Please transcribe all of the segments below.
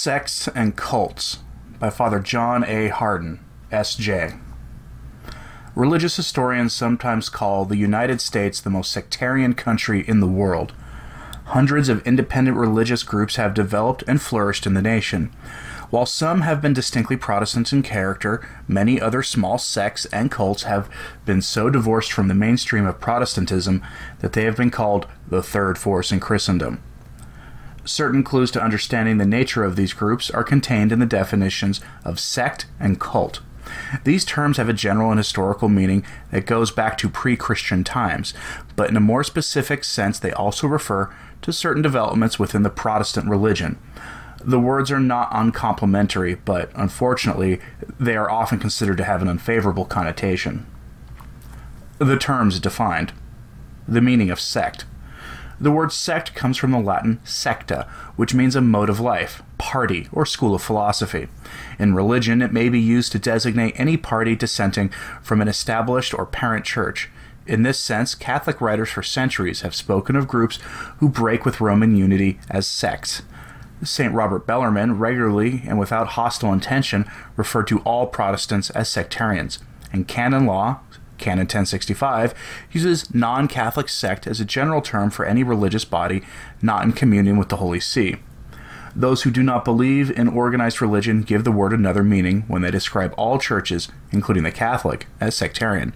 Sects and Cults by Father John A. Hardon, S.J. Religious historians sometimes call the United States the most sectarian country in the world. Hundreds of independent religious groups have developed and flourished in the nation. While some have been distinctly Protestant in character, many other small sects and cults have been so divorced from the mainstream of Protestantism that they have been called the third force in Christendom. Certain clues to understanding the nature of these groups are contained in the definitions of sect and cult. These terms have a general and historical meaning that goes back to pre-Christian times, but in a more specific sense they also refer to certain developments within the Protestant religion. The words are not uncomplimentary, but unfortunately they are often considered to have an unfavorable connotation. The terms defined. The meaning of sect. The word sect comes from the Latin secta, which means a mode of life, party, or school of philosophy. In religion, it may be used to designate any party dissenting from an established or parent church. In this sense, Catholic writers for centuries have spoken of groups who break with Roman unity as sects. St. Robert Bellarmine regularly and without hostile intention referred to all Protestants as sectarians, and canon law, Canon 1065, uses non-Catholic sect as a general term for any religious body not in communion with the Holy See. Those who do not believe in organized religion give the word another meaning when they describe all churches, including the Catholic, as sectarian.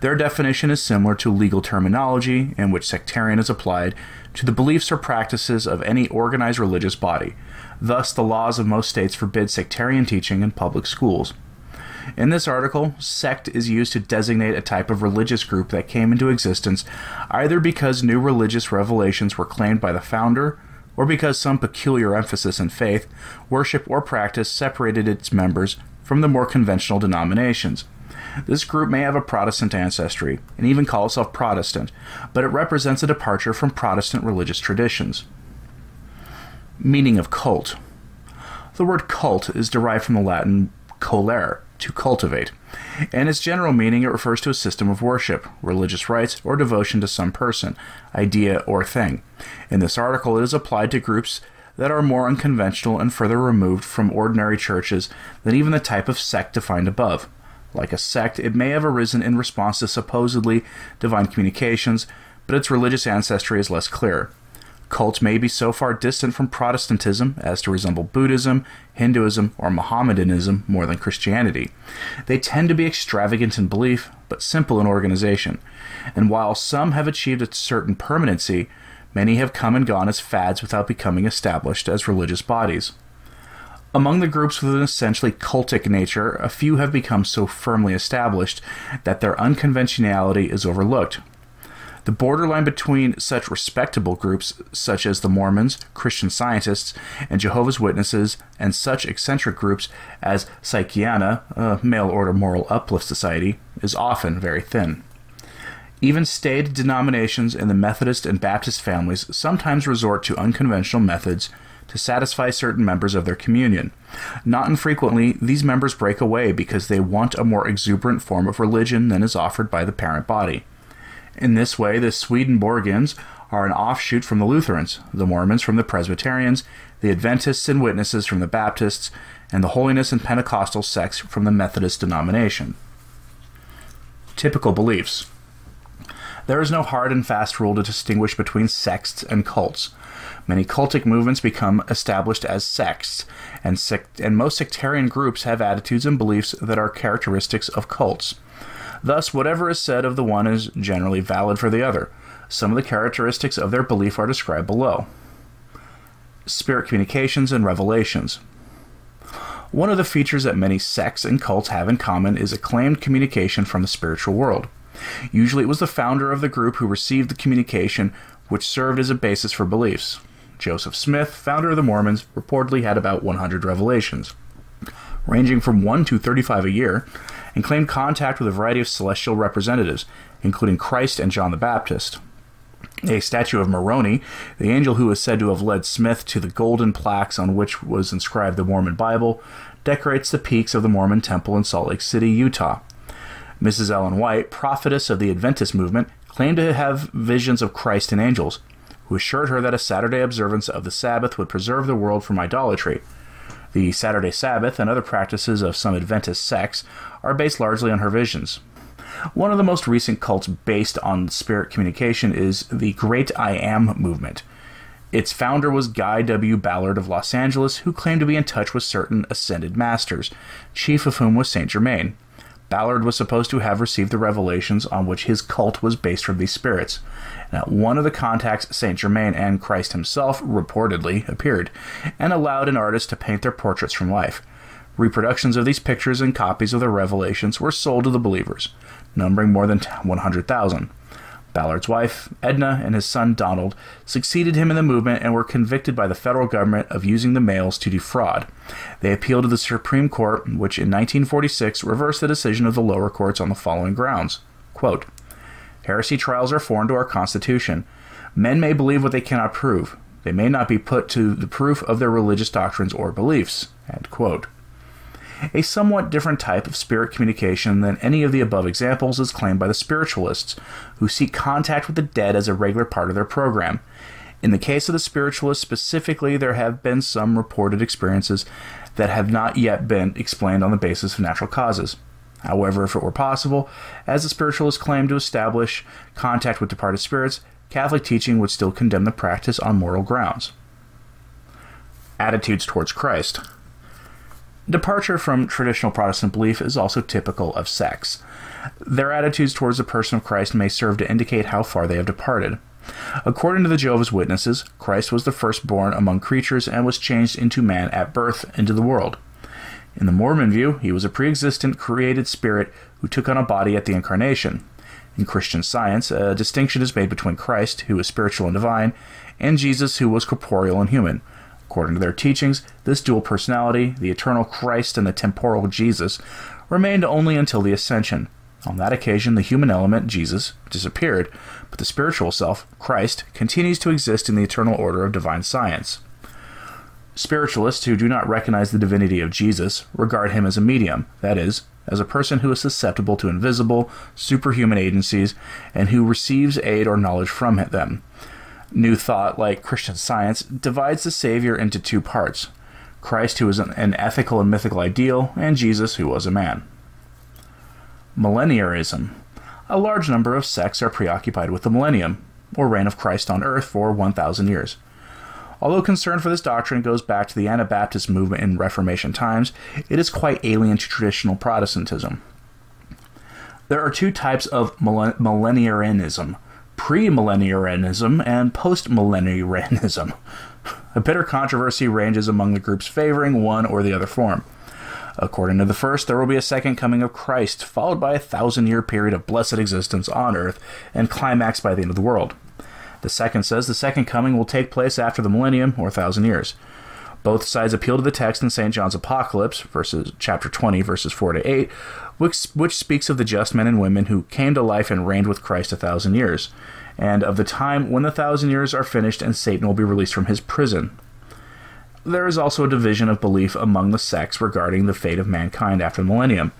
Their definition is similar to legal terminology in which sectarian is applied to the beliefs or practices of any organized religious body. Thus, the laws of most states forbid sectarian teaching in public schools. In this article, sect is used to designate a type of religious group that came into existence either because new religious revelations were claimed by the founder, or because some peculiar emphasis in faith, worship, or practice separated its members from the more conventional denominations. This group may have a Protestant ancestry, and even call itself Protestant, but it represents a departure from Protestant religious traditions. Meaning of cult. The word cult is derived from the Latin colere, to cultivate. In its general meaning, it refers to a system of worship, religious rites, or devotion to some person, idea, or thing. In this article, it is applied to groups that are more unconventional and further removed from ordinary churches than even the type of sect defined above. Like a sect, it may have arisen in response to supposedly divine communications, but its religious ancestry is less clear. Cults may be so far distant from Protestantism as to resemble Buddhism, Hinduism, or Mohammedanism more than Christianity. They tend to be extravagant in belief, but simple in organization. And while some have achieved a certain permanency, many have come and gone as fads without becoming established as religious bodies. Among the groups with an essentially cultic nature, a few have become so firmly established that their unconventionality is overlooked. The borderline between such respectable groups, such as the Mormons, Christian Scientists, and Jehovah's Witnesses, and such eccentric groups as Psychiana, a mail-order moral uplift society, is often very thin. Even staid denominations in the Methodist and Baptist families sometimes resort to unconventional methods to satisfy certain members of their communion. Not infrequently, these members break away because they want a more exuberant form of religion than is offered by the parent body. In this way, the Swedenborgians are an offshoot from the Lutherans, the Mormons from the Presbyterians, the Adventists and Witnesses from the Baptists, and the Holiness and Pentecostal sects from the Methodist denomination. Typical beliefs. There is no hard and fast rule to distinguish between sects and cults. Many cultic movements become established as sects, and most sectarian groups have attitudes and beliefs that are characteristics of cults. Thus, whatever is said of the one is generally valid for the other. Some of the characteristics of their belief are described below. Spirit communications and revelations. One of the features that many sects and cults have in common is acclaimed communication from the spiritual world. Usually it was the founder of the group who received the communication, which served as a basis for beliefs. Joseph Smith, founder of the Mormons, reportedly had about 100 revelations, ranging from 1 to 35 a year, and claimed contact with a variety of celestial representatives, including Christ and John the Baptist. A statue of Moroni, the angel who is said to have led Smith to the golden plaques on which was inscribed the Mormon Bible, decorates the peaks of the Mormon Temple in Salt Lake City, Utah. Mrs. Ellen White, prophetess of the Adventist movement, claimed to have visions of Christ and angels, who assured her that a Saturday observance of the Sabbath would preserve the world from idolatry. The Saturday Sabbath and other practices of some Adventist sects are based largely on her visions. One of the most recent cults based on spirit communication is the Great I Am movement. Its founder was Guy W. Ballard of Los Angeles, who claimed to be in touch with certain ascended masters, chief of whom was Saint Germain. Ballard was supposed to have received the revelations on which his cult was based from these spirits. Now, one of the contacts, Saint Germain and Christ himself, reportedly appeared, and allowed an artist to paint their portraits from life. Reproductions of these pictures and copies of the revelations were sold to the believers, numbering more than 100,000. Ballard's wife, Edna, and his son, Donald, succeeded him in the movement and were convicted by the federal government of using the mails to defraud. They appealed to the Supreme Court, which in 1946 reversed the decision of the lower courts on the following grounds. Quote, "Heresy trials are foreign to our Constitution. Men may believe what they cannot prove. They may not be put to the proof of their religious doctrines or beliefs." End quote. A somewhat different type of spirit communication than any of the above examples is claimed by the spiritualists, who seek contact with the dead as a regular part of their program. In the case of the spiritualists specifically, there have been some reported experiences that have not yet been explained on the basis of natural causes. However, if it were possible, as the spiritualists claim, to establish contact with departed spirits, Catholic teaching would still condemn the practice on moral grounds. Attitudes towards Christ. Departure from traditional Protestant belief is also typical of sects. Their attitudes towards the person of Christ may serve to indicate how far they have departed. According to the Jehovah's Witnesses, Christ was the firstborn among creatures and was changed into man at birth into the world. In the Mormon view, he was a pre-existent, created spirit who took on a body at the incarnation. In Christian Science, a distinction is made between Christ, who is spiritual and divine, and Jesus, who was corporeal and human. According to their teachings, this dual personality, the eternal Christ and the temporal Jesus, remained only until the Ascension. On that occasion, the human element, Jesus, disappeared, but the spiritual self, Christ, continues to exist in the eternal order of divine science. Spiritualists who do not recognize the divinity of Jesus regard him as a medium, that is, as a person who is susceptible to invisible, superhuman agencies, and who receives aid or knowledge from them. New Thought, like Christian Science, divides the Savior into two parts: Christ, who is an ethical and mythical ideal, and Jesus, who was a man. Millenniarism. A large number of sects are preoccupied with the millennium, or reign of Christ on earth for 1,000 years. Although concern for this doctrine goes back to the Anabaptist movement in Reformation times, it is quite alien to traditional Protestantism. There are two types of millenarianism: premillenniarism and postmillenniarism. A bitter controversy ranges among the groups favoring one or the other form. According to the first, there will be a second coming of Christ, followed by a 1,000-year period of blessed existence on earth, and climaxed by the end of the world. The second says the second coming will take place after the millennium, or 1,000 years. Both sides appeal to the text in St. John's Apocalypse, chapter 20, verses 4-8, which speaks of the just men and women who came to life and reigned with Christ 1,000 years, and of the time when the 1,000 years are finished and Satan will be released from his prison. There is also a division of belief among the sects regarding the fate of mankind after the millennium.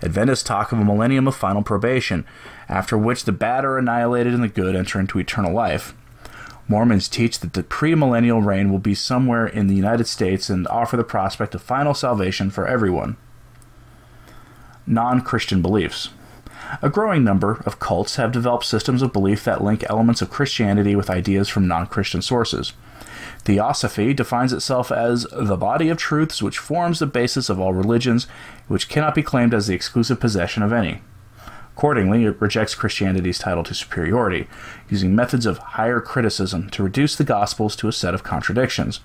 Adventists talk of a millennium of final probation, after which the bad are annihilated and the good enter into eternal life. Mormons teach that the premillennial reign will be somewhere in the United States and offer the prospect of final salvation for everyone. Non-Christian beliefs. A growing number of cults have developed systems of belief that link elements of Christianity with ideas from non-Christian sources. Theosophy defines itself as the body of truths which forms the basis of all religions, which cannot be claimed as the exclusive possession of any. Accordingly, it rejects Christianity's title to superiority, using methods of higher criticism to reduce the Gospels to a set of contradictions.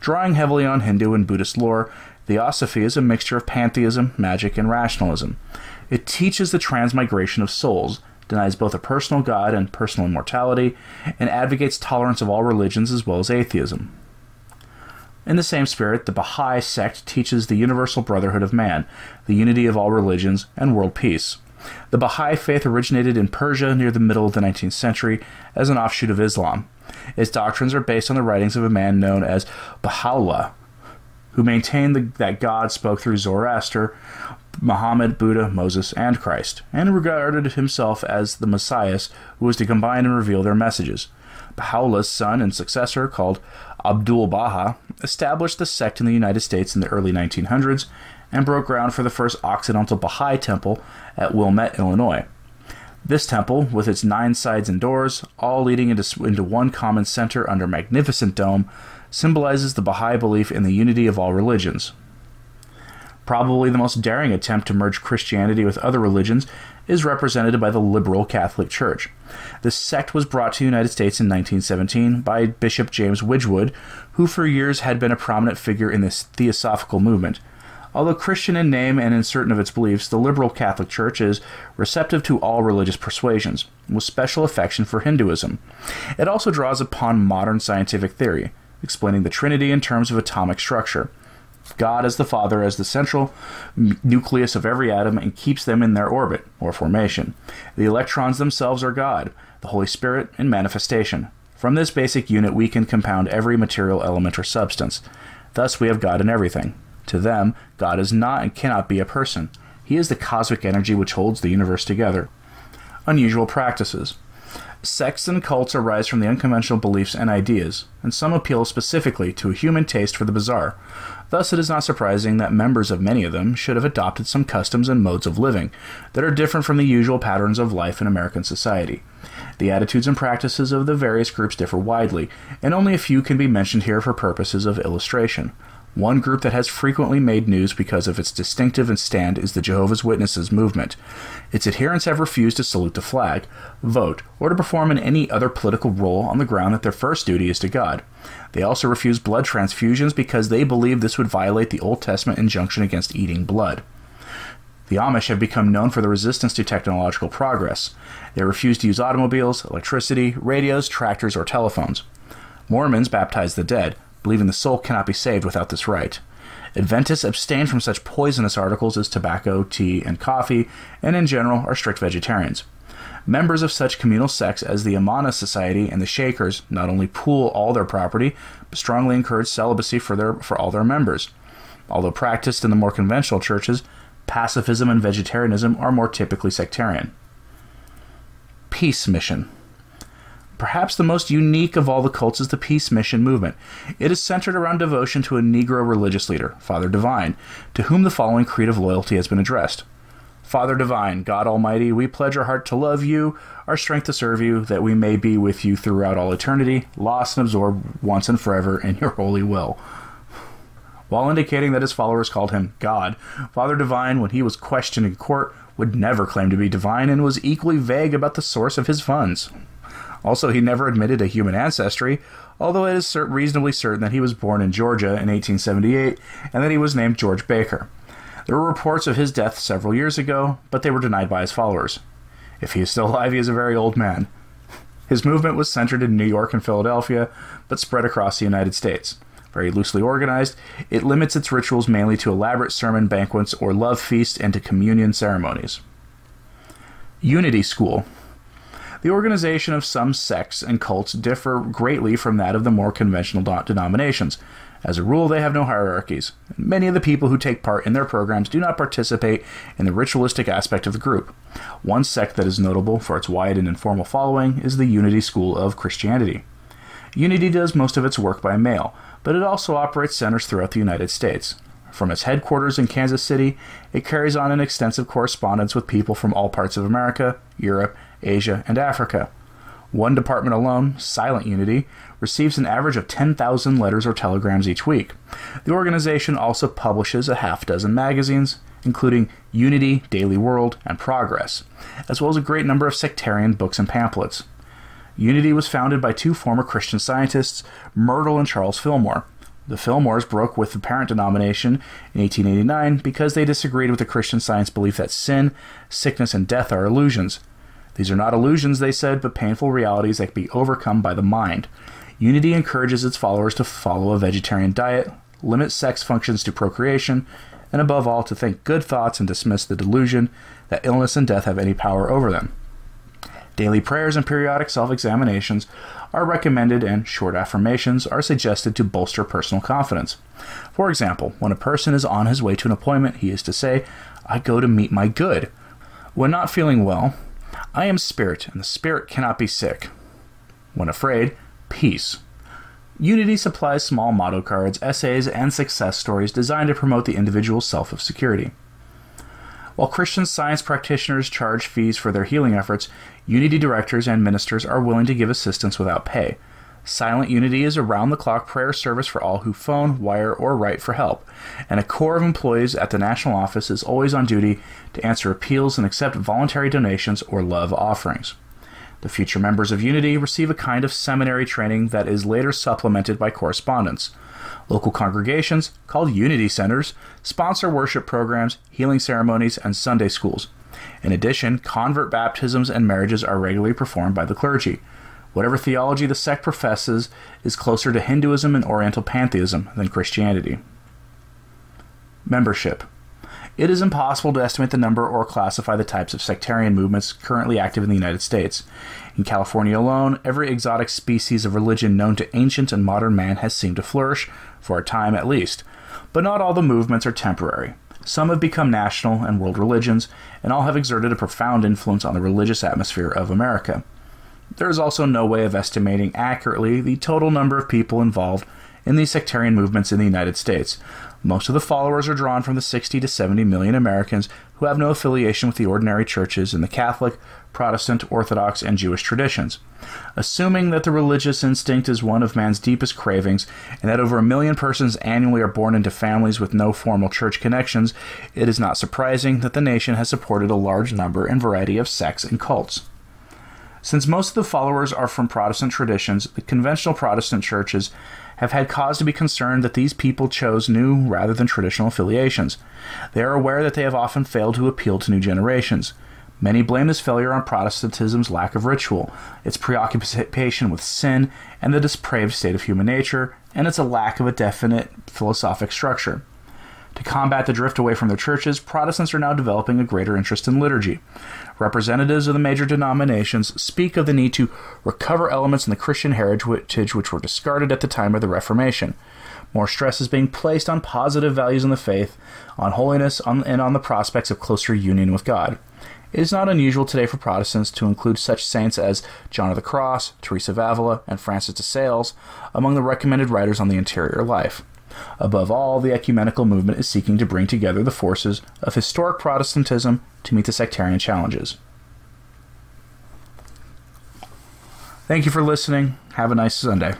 Drawing heavily on Hindu and Buddhist lore, Theosophy is a mixture of pantheism, magic, and rationalism. It teaches the transmigration of souls, denies both a personal God and personal immortality, and advocates tolerance of all religions as well as atheism. In the same spirit, the Baha'i sect teaches the universal brotherhood of man, the unity of all religions, and world peace. The Baha'i faith originated in Persia near the middle of the 19th century as an offshoot of Islam. Its doctrines are based on the writings of a man known as Baha'u'llah, who maintained that God spoke through Zoroaster, Muhammad, Buddha, Moses, and Christ, and regarded himself as the Messiah who was to combine and reveal their messages. Baha'u'llah's son and successor, called Abdul Baha established the sect in the United States in the early 1900s and broke ground for the first Occidental Baha'i temple at Wilmette, Illinois. This temple, with its 9 sides and doors, all leading into one common center under a magnificent dome, symbolizes the Baha'i belief in the unity of all religions. Probably the most daring attempt to merge Christianity with other religions is represented by the liberal Catholic Church. This sect was brought to the United States in 1917 by Bishop James Widgwood, who for years had been a prominent figure in this theosophical movement. Although Christian in name and in certain of its beliefs, the liberal Catholic Church is receptive to all religious persuasions, with special affection for Hinduism. It also draws upon modern scientific theory, explaining the Trinity in terms of atomic structure. God as the Father as the central nucleus of every atom and keeps them in their orbit, or formation. The electrons themselves are God, the Holy Spirit, and manifestation. From this basic unit we can compound every material element or substance. Thus we have God in everything. To them, God is not and cannot be a person. He is the cosmic energy which holds the universe together. Unusual practices. Sects and cults arise from the unconventional beliefs and ideas, and some appeal specifically to a human taste for the bizarre. Thus, it is not surprising that members of many of them should have adopted some customs and modes of living that are different from the usual patterns of life in American society. The attitudes and practices of the various groups differ widely, and only a few can be mentioned here for purposes of illustration. One group that has frequently made news because of its distinctive stand is the Jehovah's Witnesses movement. Its adherents have refused to salute the flag, vote, or to perform in any other political role on the ground that their first duty is to God. They also refuse blood transfusions because they believe this would violate the Old Testament injunction against eating blood. The Amish have become known for their resistance to technological progress. They refuse to use automobiles, electricity, radios, tractors, or telephones. Mormons baptize the dead, believing the soul cannot be saved without this rite. Adventists abstain from such poisonous articles as tobacco, tea, and coffee, and in general are strict vegetarians. Members of such communal sects as the Amana Society and the Shakers not only pool all their property, but strongly encourage celibacy for all their members. Although practiced in the more conventional churches, pacifism and vegetarianism are more typically sectarian. Peace Mission. Perhaps the most unique of all the cults is the Peace Mission movement. It is centered around devotion to a Negro religious leader, Father Divine, to whom the following creed of loyalty has been addressed. Father Divine, God Almighty, we pledge our heart to love you, our strength to serve you, that we may be with you throughout all eternity, lost and absorbed once and forever in your holy will. While indicating that his followers called him God, Father Divine, when he was questioned in court, would never claim to be divine and was equally vague about the source of his funds. Also, he never admitted a human ancestry, although it is reasonably certain that he was born in Georgia in 1878 and that he was named George Baker. There were reports of his death several years ago, but they were denied by his followers. If he is still alive, he is a very old man. His movement was centered in New York and Philadelphia, but spread across the United States. Very loosely organized, it limits its rituals mainly to elaborate sermon banquets or love feasts and to communion ceremonies. Unity School. The organization of some sects and cults differ greatly from that of the more conventional denominations. As a rule, they have no hierarchies. Many of the people who take part in their programs do not participate in the ritualistic aspect of the group. One sect that is notable for its wide and informal following is the Unity School of Christianity. Unity does most of its work by mail, but it also operates centers throughout the United States. From its headquarters in Kansas City, it carries on an extensive correspondence with people from all parts of America, Europe, Asia, and Africa. One department alone, Silent Unity, receives an average of 10,000 letters or telegrams each week. The organization also publishes a half-dozen magazines, including Unity, Daily World, and Progress, as well as a great number of sectarian books and pamphlets. Unity was founded by 2 former Christian scientists, Myrtle and Charles Fillmore. The Fillmores broke with the parent denomination in 1889 because they disagreed with the Christian Science belief that sin, sickness, and death are illusions. These are not illusions, they said, but painful realities that can be overcome by the mind. Unity encourages its followers to follow a vegetarian diet, limit sex functions to procreation, and above all, to think good thoughts and dismiss the delusion that illness and death have any power over them. Daily prayers and periodic self-examinations are recommended, and short affirmations are suggested to bolster personal confidence. For example, when a person is on his way to an appointment, he is to say, "I go to meet my good." When not feeling well, "I am spirit, and the spirit cannot be sick." When afraid, "Peace." Unity supplies small motto cards, essays, and success stories designed to promote the individual self of security. While Christian Science practitioners charge fees for their healing efforts, Unity directors and ministers are willing to give assistance without pay. Silent Unity is a round-the-clock prayer service for all who phone, wire, or write for help, and a corps of employees at the national office is always on duty to answer appeals and accept voluntary donations or love offerings. The future members of Unity receive a kind of seminary training that is later supplemented by correspondence. Local congregations, called Unity Centers, sponsor worship programs, healing ceremonies, and Sunday schools. In addition, convert baptisms and marriages are regularly performed by the clergy. Whatever theology the sect professes is closer to Hinduism and Oriental pantheism than Christianity. Membership. It is impossible to estimate the number or classify the types of sectarian movements currently active in the United States. In California alone, every exotic species of religion known to ancient and modern man has seemed to flourish, for a time at least. But not all the movements are temporary. Some have become national and world religions, and all have exerted a profound influence on the religious atmosphere of America. There is also no way of estimating accurately the total number of people involved in these sectarian movements in the United States. Most of the followers are drawn from the 60 to 70 million Americans who have no affiliation with the ordinary churches in the Catholic, Protestant, Orthodox, and Jewish traditions. Assuming that the religious instinct is one of man's deepest cravings and that over 1 million persons annually are born into families with no formal church connections, it is not surprising that the nation has supported a large number and variety of sects and cults. Since most of the followers are from Protestant traditions, the conventional Protestant churches have had cause to be concerned that these people chose new rather than traditional affiliations. They are aware that they have often failed to appeal to new generations. Many blame this failure on Protestantism's lack of ritual, its preoccupation with sin and the depraved state of human nature, and its lack of a definite philosophic structure. To combat the drift away from their churches, Protestants are now developing a greater interest in liturgy. Representatives of the major denominations speak of the need to recover elements in the Christian heritage which were discarded at the time of the Reformation. More stress is being placed on positive values in the faith, on holiness, and on the prospects of closer union with God. It is not unusual today for Protestants to include such saints as John of the Cross, Teresa of Avila, and Francis de Sales among the recommended writers on the interior life. Above all, the ecumenical movement is seeking to bring together the forces of historic Protestantism to meet the sectarian challenges. Thank you for listening. Have a nice Sunday.